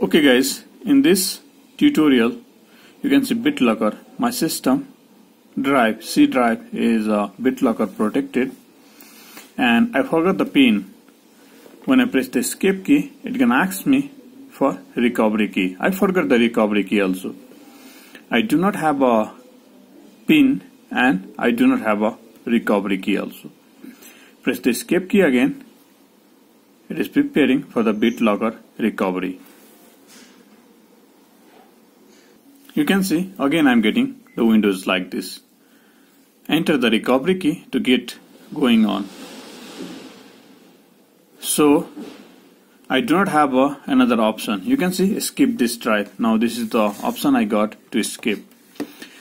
Okay guys, in this tutorial you can see BitLocker. My system drive, C drive, is BitLocker protected, and I forgot the pin. When I press the escape key, it can ask me for recovery key. I forgot the recovery key also. I do not have a pin and I do not have a recovery key also. Press the escape key again. It is preparing for the BitLocker recovery. You can see again I am getting the windows like this. Enter the recovery key to get going on. So I do not have another option. You can see skip this drive. Now this is the option I got to skip.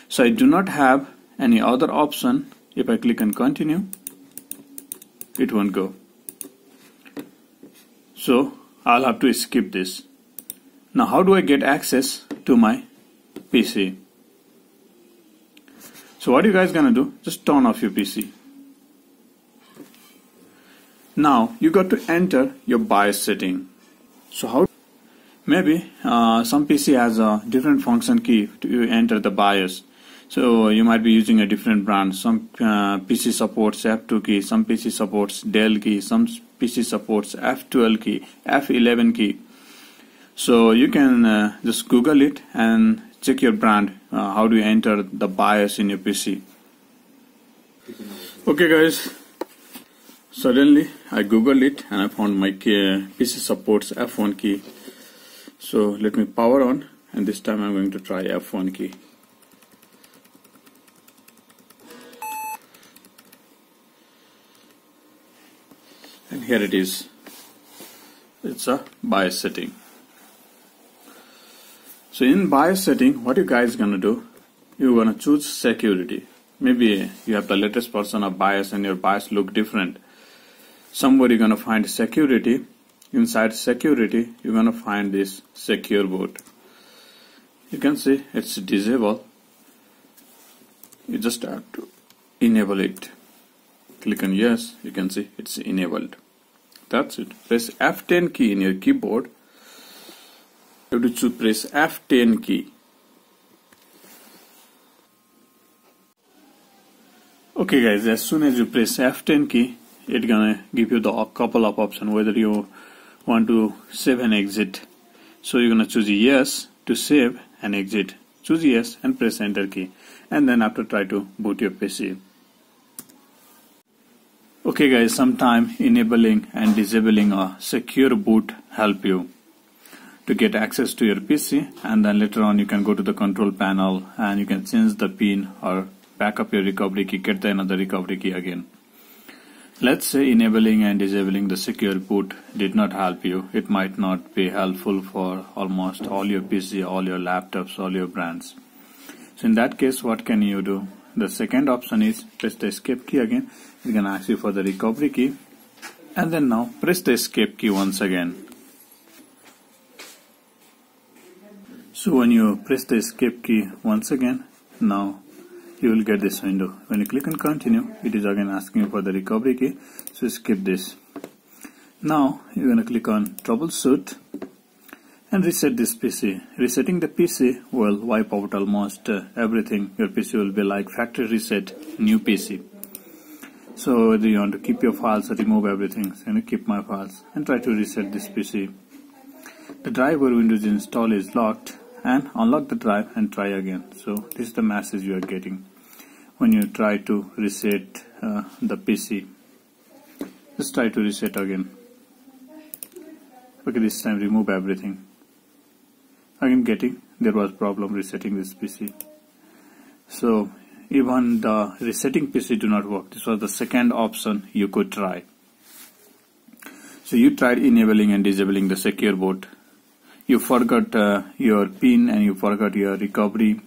So I do not have any other option. If I click on continue, it won't go. So I'll have to skip this. Now how do I get access to my PC? So what you guys gonna do? Just turn off your PC. Now you got to enter your BIOS setting. So how? Maybe some PC has a different function key to enter the BIOS. So you might be using a different brand. Some PC supports F2 key, some PC supports Dell key, some PC supports F12 key, F11 key. So you can just Google it and check your brand. How do you enter the BIOS in your PC? Okay guys. Suddenly I googled it and I found my PC supports F1 key. So let me power on, and this time I'm going to try F1 key. And here it is. It's a BIOS setting. So in BIOS setting, what you guys gonna do? You're gonna choose security. Maybe you have the latest version of BIOS and your BIOS look different. Somewhere you're going to find security. Inside security, you're going to find this secure boot. You can see it's disabled. You just have to enable it. Click on yes. You can see it's enabled. That's it. Press F10 key in your keyboard. You have to press F10 key. Okay guys, as soon as you press F10 key, it's gonna give you the couple of options whether you want to save and exit. So you're gonna choose yes to save and exit. Choose yes and press enter key, and then after try to boot your PC. Okay guys, sometime enabling and disabling a secure boot help you to get access to your PC, and then later on you can go to the control panel and you can change the pin or back up your recovery key, get another recovery key again. Let's say enabling and disabling the secure boot did not help you. It might not be helpful for almost all your PC, all your laptops, all your brands. So in that case, what can you do? The second option is press the escape key again. It's gonna ask you for the recovery key, and then now press the escape key once again. So when you press the escape key once again, now you will get this window. When you click on continue, it is again asking you for the recovery key. So skip this. Now you're going to click on troubleshoot and reset this PC. Resetting the PC will wipe out almost everything. Your PC will be like factory reset, new PC. So whether you want to keep your files or remove everything, so I'm going to keep my files and try to reset this PC. The drive where Windows install is locked, and unlock the drive and try again. So this is the message you are getting when you try to reset the PC. Just try to reset again. Okay, this time remove everything. Again getting there was problem resetting this PC. So even the resetting PC do not work. This was the second option you could try. So you tried enabling and disabling the secure boot. You forgot your pin and you forgot your recovery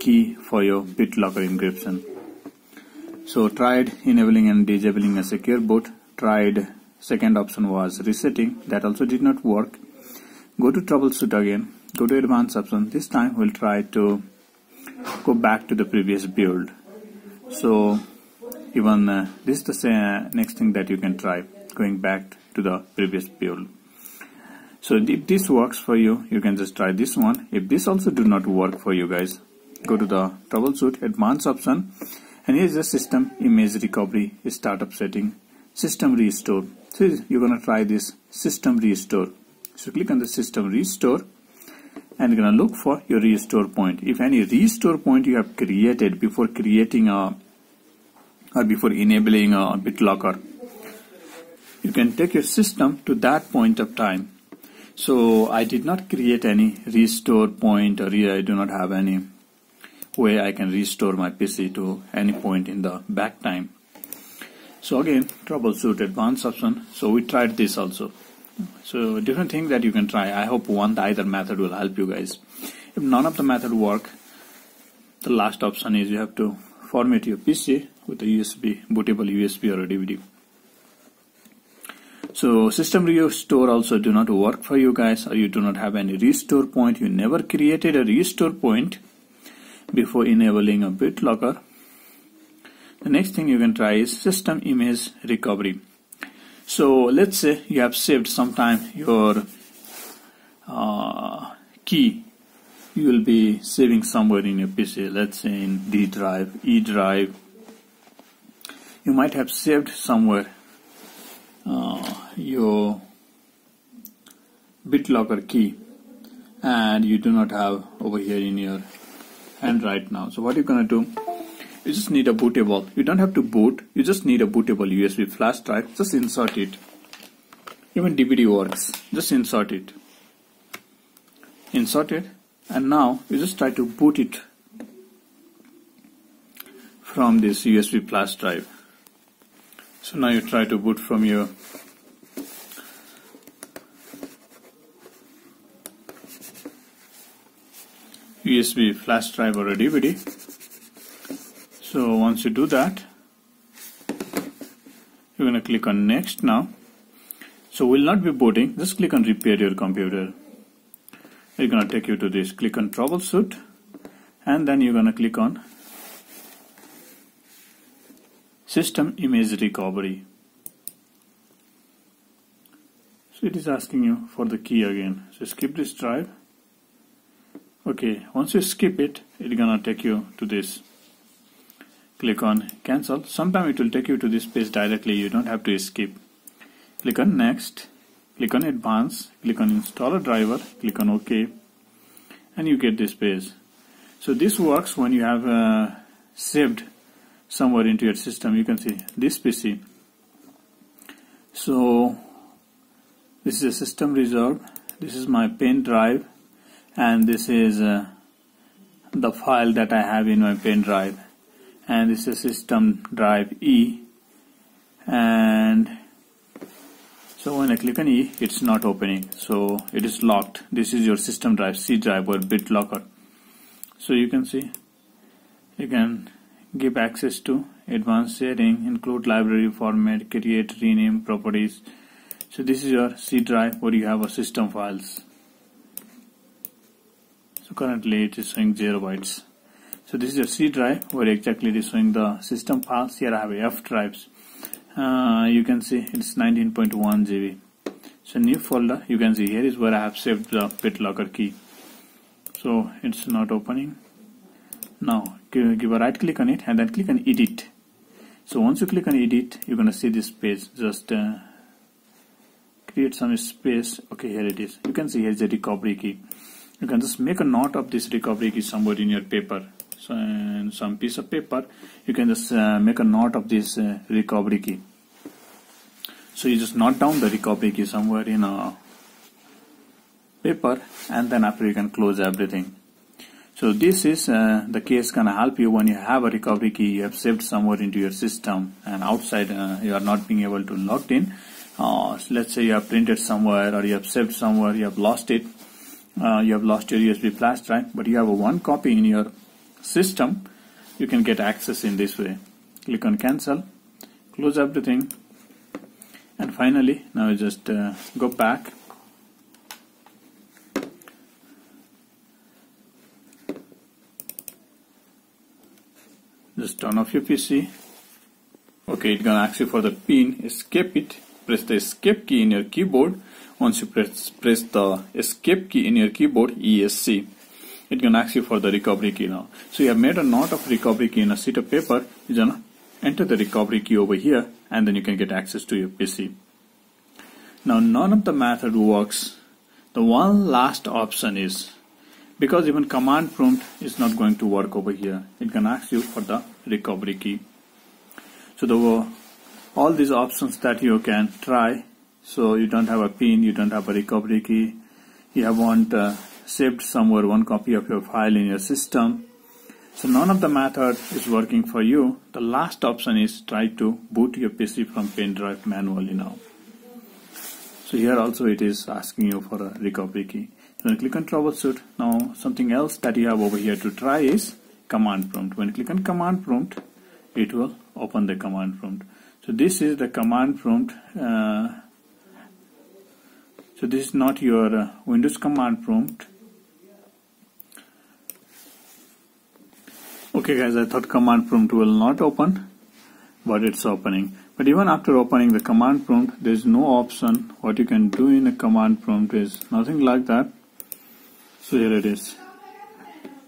key for your BitLocker encryption. So tried enabling and disabling a secure boot. Tried second option was resetting. That also did not work. Go to troubleshoot again. Go to advanced option. This time we'll try to go back to the previous build. So even this is the same, next thing that you can try, going back to the previous build. So if this works for you, you can just try this one. If this also do not work for you guys, go to the troubleshoot advanced option, and here's the system image recovery startup setting, system restore. So you're gonna try this system restore. So click on the system restore, and you're gonna look for your restore point. If any restore point you have created before creating a or before enabling a BitLocker, you can take your system to that point of time. So I did not create any restore point, or I do not have any way I can restore my PC to any point in the back time. So again, troubleshoot advanced option. So we tried this also. So different things that you can try. I hope either method will help you guys. If none of the method work, the last option is you have to format your PC with a USB, bootable USB or a DVD. So system restore also do not work for you guys, or you do not have any restore point. You never created a restore point before enabling a BitLocker. The next thing you can try is system image recovery. So let's say you have saved sometime your key. You will be saving somewhere in your PC, let's say in D drive, E drive. You might have saved somewhere your BitLocker key, and you do not have over here in your hand right now. So what you're gonna do, you just need a bootable. You don't have to boot, you just need a bootable USB flash drive. Just insert it. Even DVD works. Just insert it. Insert it, and now you just try to boot it from this USB flash drive. So now you try to boot from your USB flash drive or a DVD. So once you do that, you're gonna click on next now. So we'll not be booting, just click on repair your computer. You're gonna take you to this, click on troubleshoot, and then you're gonna click on system image recovery. So it is asking you for the key again. So skip this drive. Okay, once you skip it, it's gonna take you to this. Click on cancel. Sometimes it will take you to this page directly, you don't have to skip. Click on next, click on advance, click on installer driver, click on OK, and you get this page. So this works when you have saved somewhere into your system. You can see this PC. So this is a system reserve, this is my pen drive, and this is the file that I have in my pen drive, and this is system drive E. And so when I click on E, it's not opening, so it is locked. This is your system drive, C drive or BitLocker. So you can see you can give access to advanced setting, include library format, create, rename, properties. So this is your C drive where you have a system files. So currently it is showing 0 bytes. So this is your C drive where exactly it is showing the system files. Here I have F drives. You can see it's 19.1 GB. So new folder, you can see here is where I have saved the BitLocker key. So it's not opening. Now give a right click on it and then click on edit. So once you click on edit, you're gonna see this page. Just create some space. Okay, here it is. You can see here's the recovery key. You can just make a note of this recovery key somewhere in your paper. So in some piece of paper, you can just make a note of this recovery key. So you just note down the recovery key somewhere in a paper, and then after you can close everything. So this is the case gonna help you when you have a recovery key you have saved somewhere into your system, and outside you are not being able to log in. So let's say you have printed somewhere, or you have saved somewhere, you have lost it. You have lost your USB flash drive, but you have a one copy in your system. You can get access in this way. Click on cancel, close everything, and finally now you just go back. Just turn off your PC. Okay, it's gonna ask you for the PIN. Escape it. press the escape key in your keyboard. Once you press the escape key in your keyboard, ESC, it can ask you for the recovery key now. So you have made a note of recovery key in a sheet of paper. You can enter the recovery key over here and then you can get access to your PC. Now none of the method works. The one last option is, because even command prompt is not going to work over here, it can ask you for the recovery key. So all these options that you can try. So you don't have a pin, you don't have a recovery key, you haven't saved somewhere one copy of your file in your system. So none of the method is working for you. The last option is try to boot your PC from pen drive manually now. So here also it is asking you for a recovery key. When you click on troubleshoot, now something else that you have over here to try is command prompt. When you click on command prompt, it will open the command prompt. So this is the command prompt. So this is not your Windows command prompt. Okay guys, I thought command prompt will not open, but it's opening. But even after opening the command prompt, there is no option. What you can do in a command prompt is nothing like that. So here it is.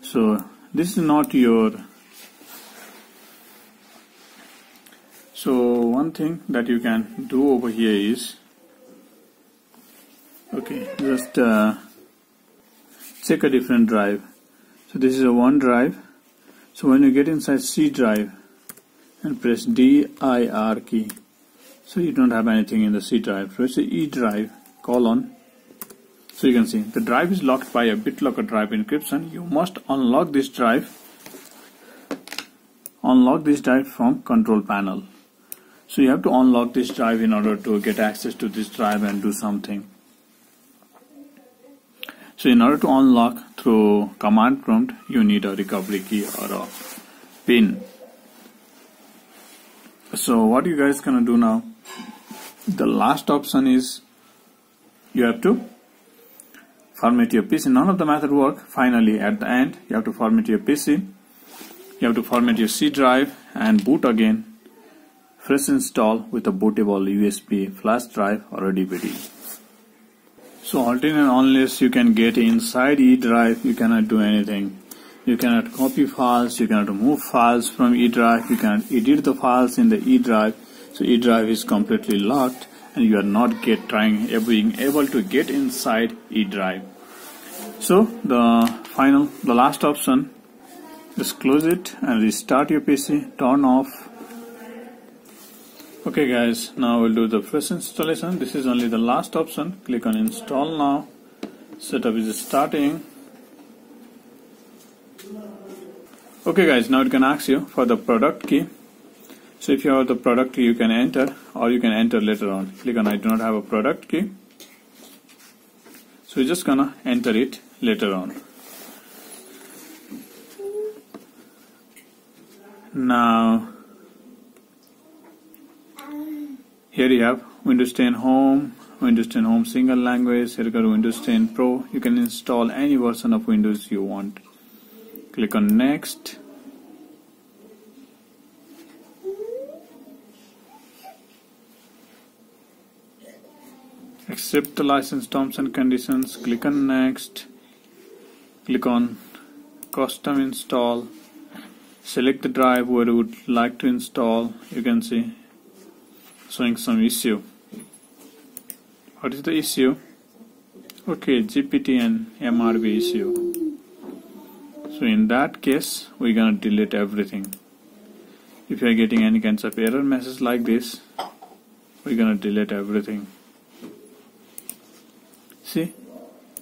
So this is not your. So one thing that you can do over here is, okay, just check a different drive. So this is a OneDrive. So when you get inside C drive and press DIR key, so you don't have anything in the C drive. Press the E drive : so you can see the drive is locked by a BitLocker drive encryption. You must unlock this drive from control panel. So you have to unlock this drive in order to get access to this drive and do something. So in order to unlock through command prompt, you need a recovery key or a pin. So what you guys gonna do now, the last option is you have to format your PC. None of the method work. Finally at the end you have to format your PC, you have to format your C drive and boot again, fresh install with a bootable USB flash drive or a DVD. So until and unless you can get inside E drive, you cannot do anything. You cannot copy files, you cannot move files from E drive, you cannot edit the files in the E drive. So E drive is completely locked and you are not being able to get inside E drive. So the last option, just close it and restart your PC, turn off. Okay guys, now we'll do the fresh installation. This is only the last option. Click on install now. Setup is starting. Okay guys, now it can ask you for the product key. So if you have the product key, you can enter, or you can enter later on. Click on I do not have a product key. So you're just gonna enter it later on. Now here you have Windows 10 Home, Windows 10 Home single language, here you got Windows 10 Pro. You can install any version of Windows you want. Click on next. Accept the license terms and conditions. Click on next. Click on custom install. Select the drive where you would like to install. You can see showing some issue. What is the issue? Okay, GPT and MRB issue. So in that case, we're gonna delete everything. If you are getting any kinds of error messages like this, we're gonna delete everything. See,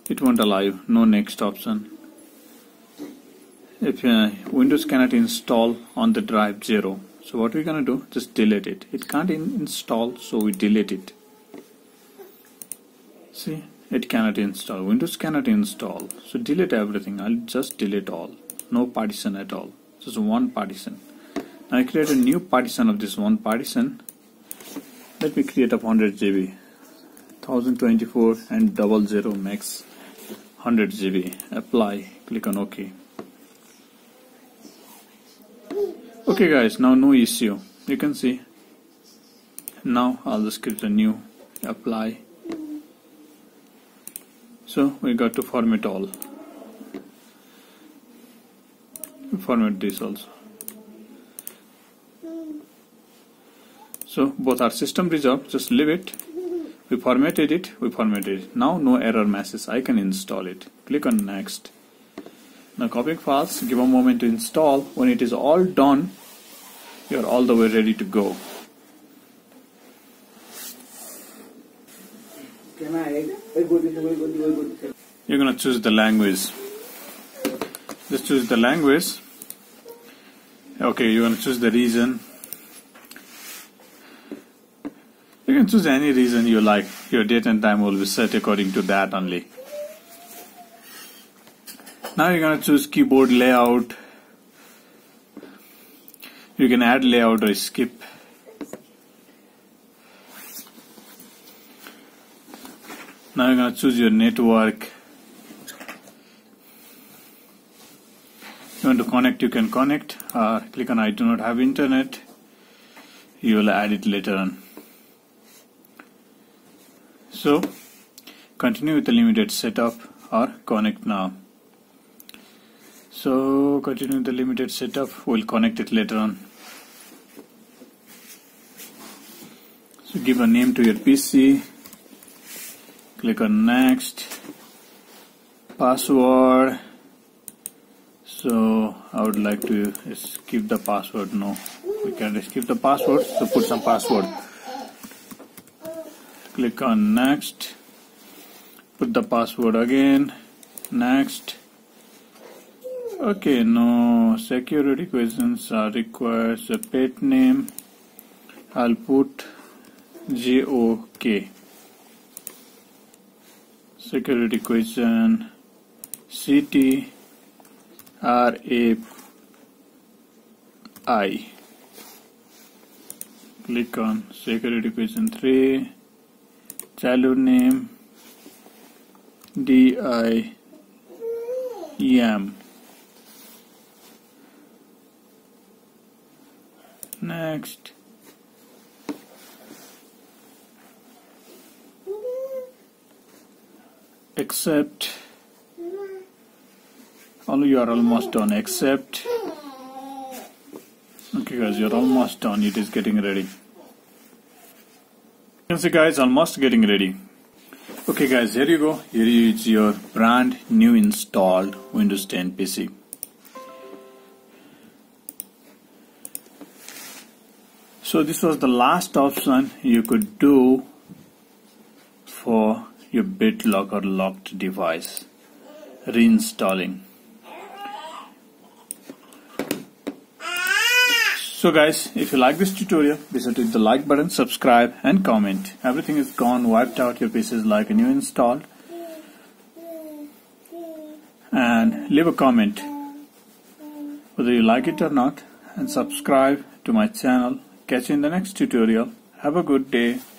it won't allow. No next option. If Windows cannot install on the drive 0. So what we're gonna do, just delete it. It can't install, so we delete it. See, it cannot install. Windows cannot install. So delete everything. I'll just delete all. No partition at all. Just one partition. Now I create a new partition of this one partition. Let me create a 100 GB. 1024 and 00 max 100 GB. Apply. Click on OK. Okay guys, now no issue. You can see now I'll just click the new, apply. So we got to format all, format this also. So both are system resolved, just leave it. We formatted it, now no error message, I can install it. Click on next. Now copying files, give a moment to install. When it is all done, you are all the way ready to go. You're gonna choose the language. Just choose the language. Okay, you're gonna choose the region. You can choose any reason you like. Your date and time will be set according to that only. Now you're going to choose keyboard layout. You can add layout or skip. Now you're going to choose your network. You want to connect, you can connect. Click on I do not have internet. You will add it later on. So, continue with the limited setup or connect now. So, continue with the limited setup, we'll connect it later on. So, give a name to your PC, click on next, password. So, I would like to skip the password. No, we can't skip the password, so put some password. Click on next, put the password again, next. Okay, no security questions are required. So pet name, I'll put JOK. Security question, CTRAI. Click on security question 3. Childhood name DIEM. Next. Accept. Oh, you are almost done. Accept. Okay, guys, you're almost done. It is getting ready. See guys, almost getting ready. Okay guys, here you go. Here is your brand new installed Windows 10 PC. So this was the last option you could do for your BitLocker locked device, reinstalling. So guys, if you like this tutorial, be sure to hit the like button, subscribe and comment. Everything is gone, wiped out, your PC is like a new installed. And leave a comment whether you like it or not, and subscribe to my channel. Catch you in the next tutorial. Have a good day.